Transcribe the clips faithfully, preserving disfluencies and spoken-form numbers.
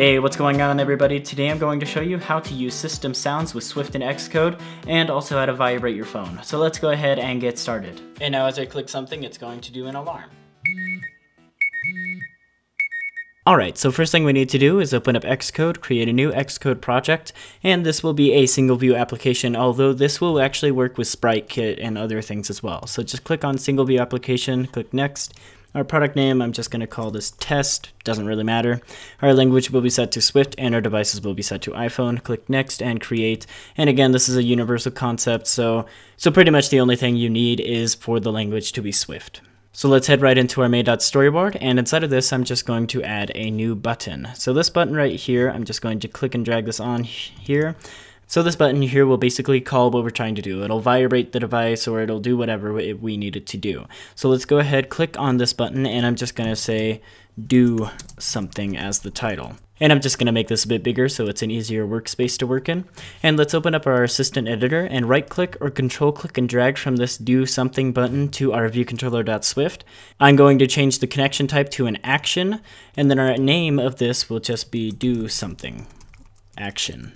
Hey, what's going on everybody? Today I'm going to show you how to use system sounds with Swift and Xcode, and also how to vibrate your phone. So let's go ahead and get started. And now as I click something, it's going to do an alarm. Alright, so first thing we need to do is open up Xcode, create a new Xcode project, and this will be a single view application, although this will actually work with SpriteKit and other things as well. So just click on single view application, click next. Our product name, I'm just going to call this test, doesn't really matter. Our language will be set to Swift and our devices will be set to iPhone. Click next and create. And again, this is a universal concept, so, so pretty much the only thing you need is for the language to be Swift. So let's head right into our Main.storyboard, and inside of this I'm just going to add a new button. So this button right here, I'm just going to click and drag this on here. So this button here will basically call what we're trying to do. It'll vibrate the device or it'll do whatever we need it to do. So let's go ahead, click on this button, and I'm just gonna say do something as the title. And I'm just gonna make this a bit bigger so it's an easier workspace to work in. And let's open up our assistant editor and right click or control click and drag from this do something button to our viewcontroller.swift. I'm going to change the connection type to an action, and then our name of this will just be do something action.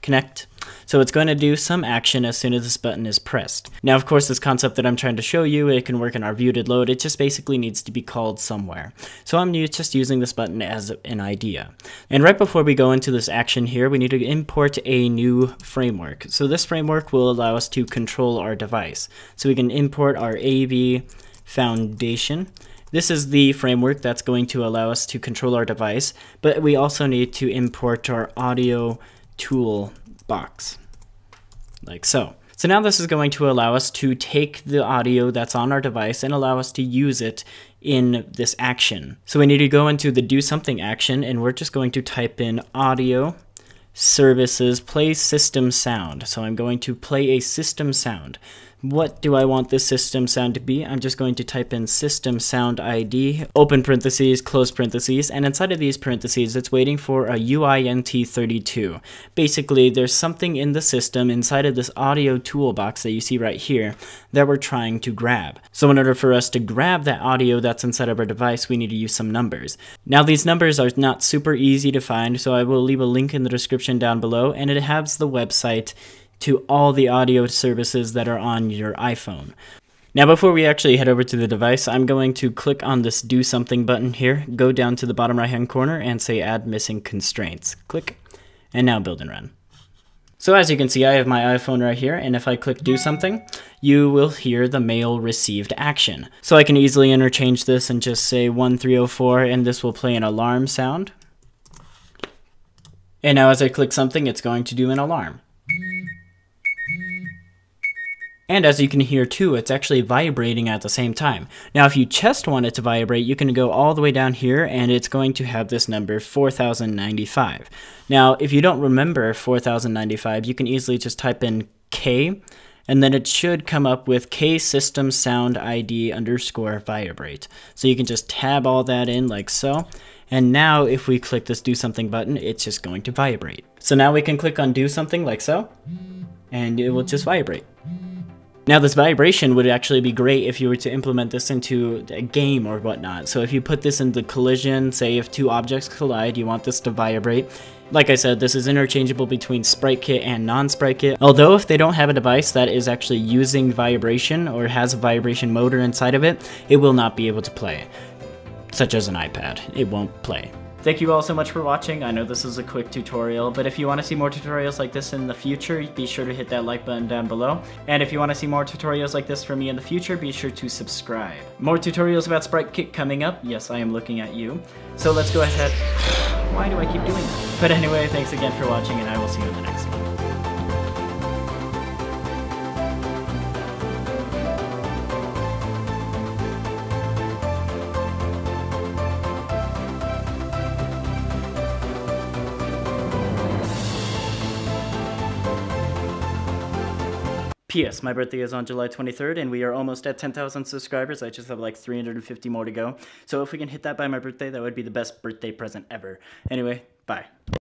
Connect. So it's going to do some action as soon as this button is pressed. Now, of course, this concept that I'm trying to show you, it can work in our viewDidLoad. It just basically needs to be called somewhere. So I'm just using this button as an idea. And right before we go into this action here, we need to import a new framework. So this framework will allow us to control our device. So we can import our A V Foundation. This is the framework that's going to allow us to control our device, but we also need to import our audio toolbox, like so. So now this is going to allow us to take the audio that's on our device and allow us to use it in this action. So we need to go into the do something action, and we're just going to type in audio services play system sound. So I'm going to play a system sound. What do I want this system sound to be? I'm just going to type in system sound I D, open parentheses, close parentheses, and inside of these parentheses, it's waiting for a U I N T thirty-two. Basically, there's something in the system inside of this audio toolbox that you see right here that we're trying to grab. So in order for us to grab that audio that's inside of our device, we need to use some numbers. Now, these numbers are not super easy to find, so I will leave a link in the description down below, and it has the website to all the audio services that are on your iPhone. Now before we actually head over to the device, I'm going to click on this do something button here, go down to the bottom right hand corner and say add missing constraints. Click, and now build and run. So as you can see, I have my iPhone right here, and if I click do something, you will hear the mail received action. So I can easily interchange this and just say one three oh four, and this will play an alarm sound. And now as I click something, it's going to do an alarm. And as you can hear too, it's actually vibrating at the same time. Now if you just want it to vibrate, you can go all the way down here and it's going to have this number four thousand ninety-five. Now if you don't remember four thousand ninety-five, you can easily just type in K, and then it should come up with K system sound I D underscore vibrate. So you can just tab all that in like so. And now if we click this do something button, it's just going to vibrate. So now we can click on do something like so, and it will just vibrate. Now this vibration would actually be great if you were to implement this into a game or whatnot. So if you put this into collision, say if two objects collide, you want this to vibrate. Like I said, this is interchangeable between SpriteKit and non-SpriteKit. Although if they don't have a device that is actually using vibration or has a vibration motor inside of it, it will not be able to play. Such as an iPad, it won't play. Thank you all so much for watching. I know this is a quick tutorial, but if you want to see more tutorials like this in the future, be sure to hit that like button down below. And if you want to see more tutorials like this from me in the future, be sure to subscribe. More tutorials about SpriteKit coming up. Yes, I am looking at you. So let's go ahead. Why do I keep doing that? But anyway, thanks again for watching, and I will see you in the next one. P S My birthday is on July twenty-third, and we are almost at ten thousand subscribers. I just have like three hundred fifty more to go. So if we can hit that by my birthday, that would be the best birthday present ever. Anyway, bye.